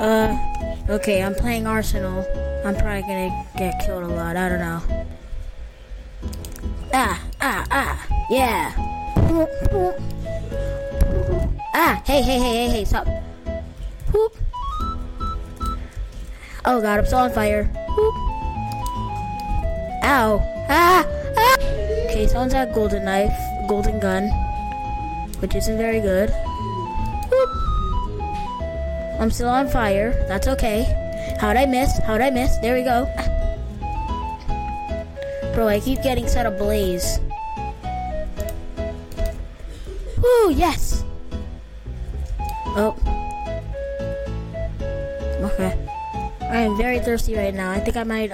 Okay, I'm playing Arsenal. I'm probably gonna get killed a lot, I don't know. Yeah. Hey, stop. Whoop. Oh god, I'm still on fire. Whoop. Ow. Okay, someone's got a golden gun, which isn't very good. Whoop. I'm still on fire. That's okay. How'd I miss? There we go. Bro, I keep getting set ablaze. Woo, yes! Oh. Okay. I am very thirsty right now. I think I might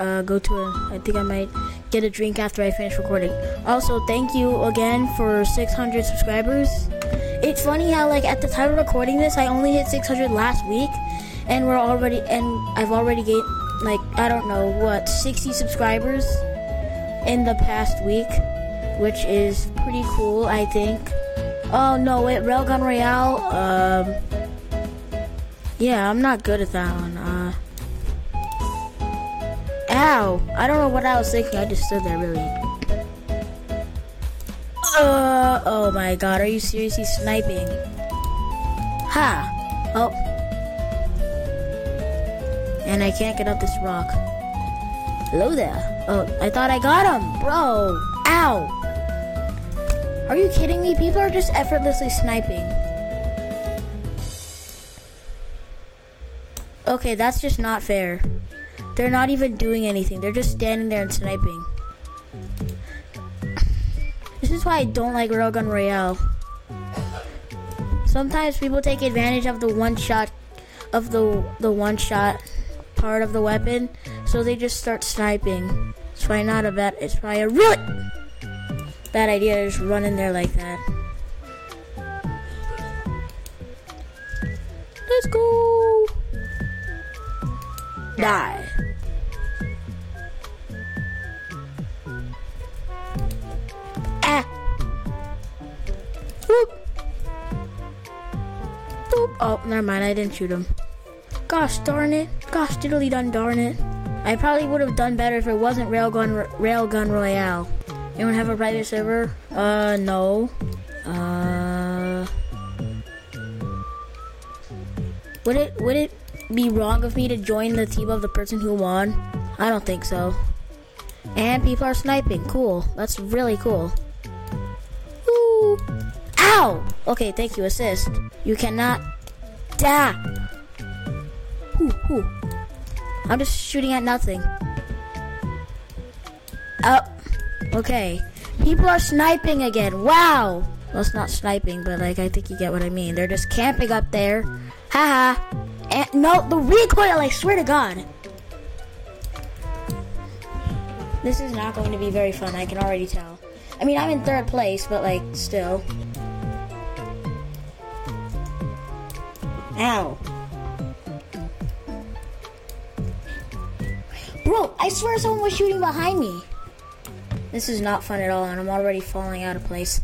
get a drink after I finish recording. Also, thank you again for 600 subscribers. It's funny how, like, at the time of recording this, I only hit 600 last week, and I've already gained, like, I don't know what, 60 subscribers in the past week, which is pretty cool, I think. Oh no, wait, Railgun Royale. Yeah, I'm not good at that one. Ow! I don't know what I was thinking. I just stood there, really. Oh my god, are you seriously sniping? Ha! Oh. And I can't get up this rock. Hello there. Oh, I thought I got him, bro. Ow! Are you kidding me? People are just effortlessly sniping. Okay, that's just not fair. They're not even doing anything. They're just standing there and sniping. This is why I don't like Railgun Royale. Sometimes people take advantage of the one-shot part of the weapon, so they just start sniping. It's probably a really bad idea to just run in there like that. Let's go. Die. Whoop. Boop. Oh, never mind, I didn't shoot him. Gosh darn it. Gosh diddly done darn it. I probably would have done better if it wasn't Railgun Royale. Anyone have a private server? No. Would it be wrong of me to join the team of the person who won? I don't think so. And people are sniping. Cool. That's really cool. Ooh. Ow! Okay, thank you. Assist. You cannot... Da! Ooh. I'm just shooting at nothing. Oh. Okay. People are sniping again. Wow! Well, it's not sniping, but, like, I think you get what I mean. They're just camping up there. Haha. And, no, the recoil, I swear to God. This is not going to be very fun, I can already tell. I mean, I'm in third place, but, like, still. Ow. Bro, I swear someone was shooting behind me. This is not fun at all, and I'm already falling out of place.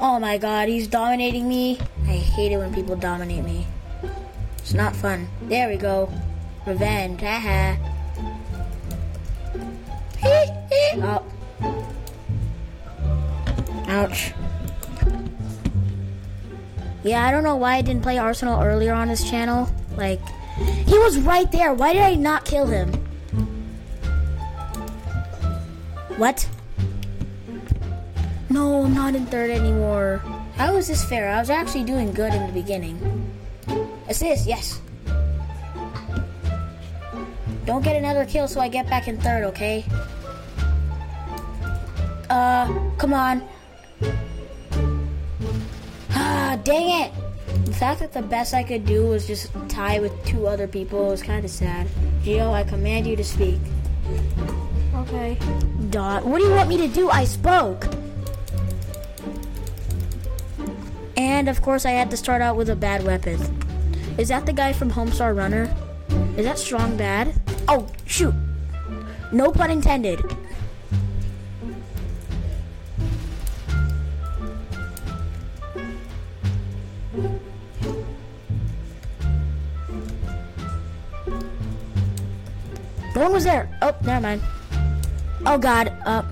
Oh my god, he's dominating me. I hate it when people dominate me. It's not fun. There we go. Revenge. Haha. Oh. Ouch. Yeah, I don't know why I didn't play Arsenal earlier on this channel. Like, he was right there. Why did I not kill him? What? No, I'm not in third anymore. How is this fair? I was actually doing good in the beginning. Assist, yes. Don't get another kill so I get back in third, okay? Come on. Ah, dang it! The fact that the best I could do was just tie with two other people was kind of sad. Geo, I command you to speak. Okay. Dot. What do you want me to do? I spoke! And, of course, I had to start out with a bad weapon. Is that the guy from Homestar Runner? Is that Strong Bad? Oh, shoot. No pun intended. The one was there. Oh, never mind. Oh God, up.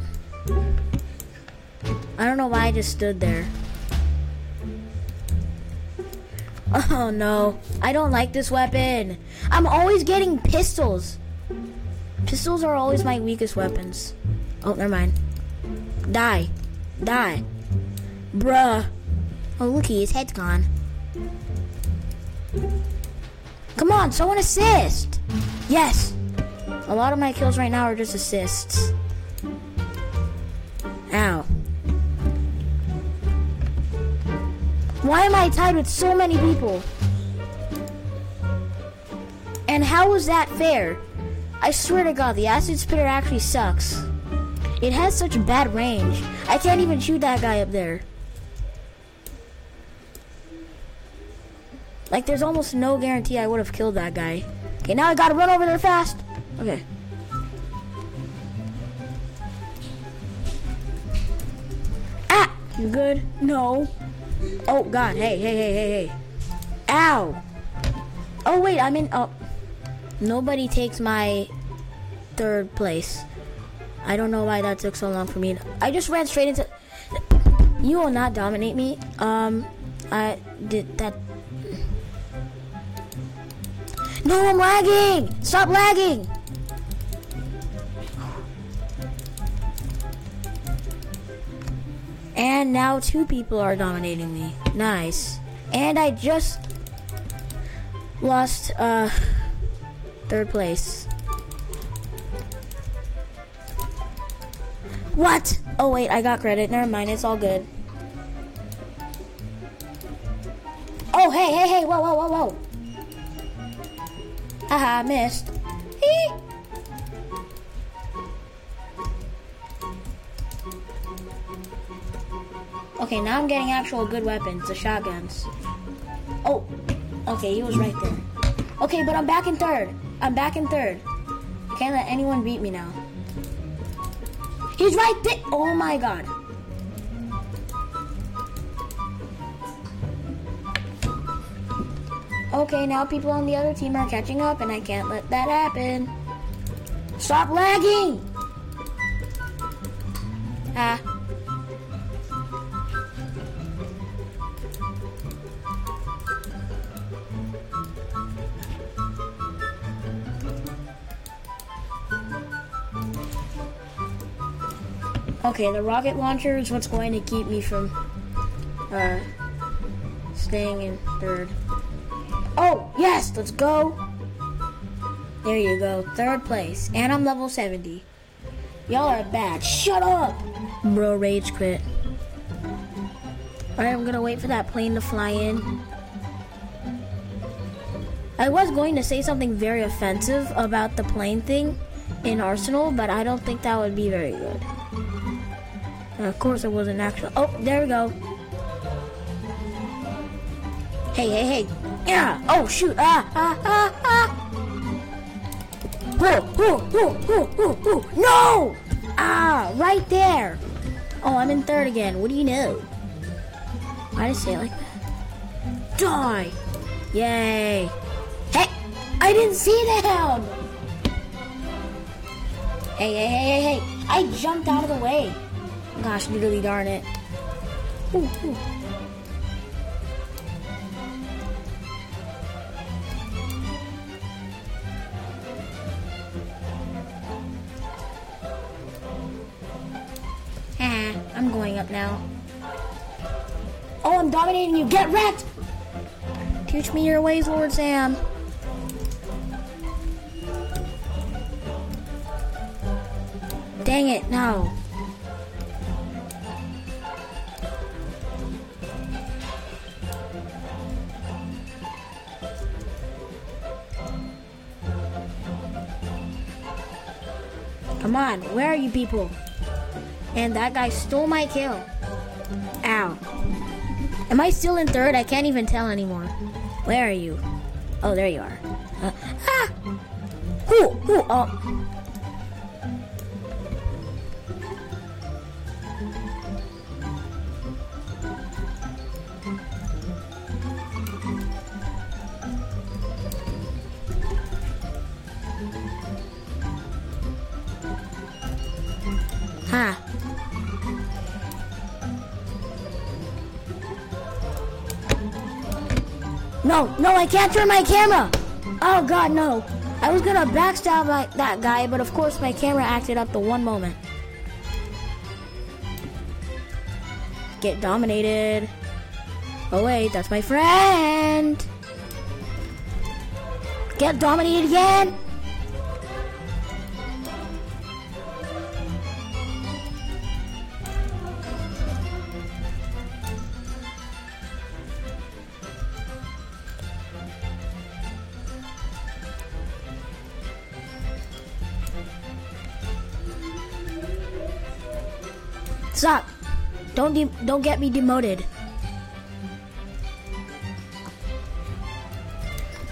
I don't know why I just stood there. Oh no, I don't like this weapon. I'm always getting pistols. Pistols are always my weakest weapons. Oh, never mind. Die. Die. Bruh. Oh, looky, his head's gone. Come on, someone assist. Yes. A lot of my kills right now are just assists. Ow. Why am I tied with so many people? And how is that fair? I swear to God, the acid spitter actually sucks. It has such bad range. I can't even shoot that guy up there. Like, there's almost no guarantee I would have killed that guy. Okay, now I gotta run over there fast. Okay. Ah! You good? No. Oh, God. Hey, hey, hey, hey, hey. Ow! Oh, wait, I'm in... Oh. Nobody takes my third place. I don't know why that took so long for me. I just ran straight into... You will not dominate me. I did that... No, I'm lagging! Stop lagging! And now two people are dominating me. Nice. And I just lost third place. What? Oh wait, I got credit. Never mind, it's all good. Oh hey, hey, hey, whoa, whoa, whoa, whoa. Haha, I missed. Hee! Okay, now I'm getting actual good weapons, the shotguns. Oh, okay, he was right there. Okay, but I'm back in third. I'm back in third. I can't let anyone beat me now. He's right there. Oh my God. Okay, now people on the other team are catching up and I can't let that happen. Stop lagging. Ah. Okay, the rocket launcher is what's going to keep me from staying in third. Oh, yes, let's go. There you go, third place. And I'm level 70. Y'all are bad. Shut up. Bro, rage quit. All right, I'm gonna wait for that plane to fly in. I was going to say something very offensive about the plane thing in Arsenal, but I don't think that would be very good. And of course it wasn't actual. Oh, there we go. Hey, hey, hey. Yeah. Oh, shoot. Ah, ah, ah, ah. No. Ah, right there. Oh, I'm in third again. What do you know? Why did I say it like that? Die. Yay. Hey, I didn't see that. Hey, hey, hey, hey, hey. I jumped out of the way. Gosh, literally darn it. Ooh, ooh. I'm going up now. Oh, I'm dominating you. Get wrecked! Teach me your ways, Lord Sam. Dang it, no. Come on, where are you people? And that guy stole my kill. Ow. Am I still in third? I can't even tell anymore. Where are you? Oh, there you are. Ah! Who? Oh. Huh. No, no, I can't turn my camera. Oh God, no. I was gonna backstab like that guy, but of course my camera acted up the one moment. Get dominated. Oh wait, that's my friend. Get dominated again. Stop. Don't get me demoted.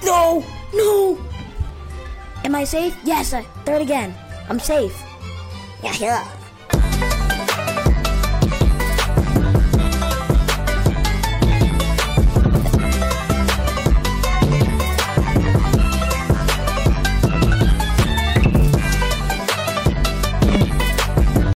No! No! Am I safe? Yes, third again. I'm safe. Yeah.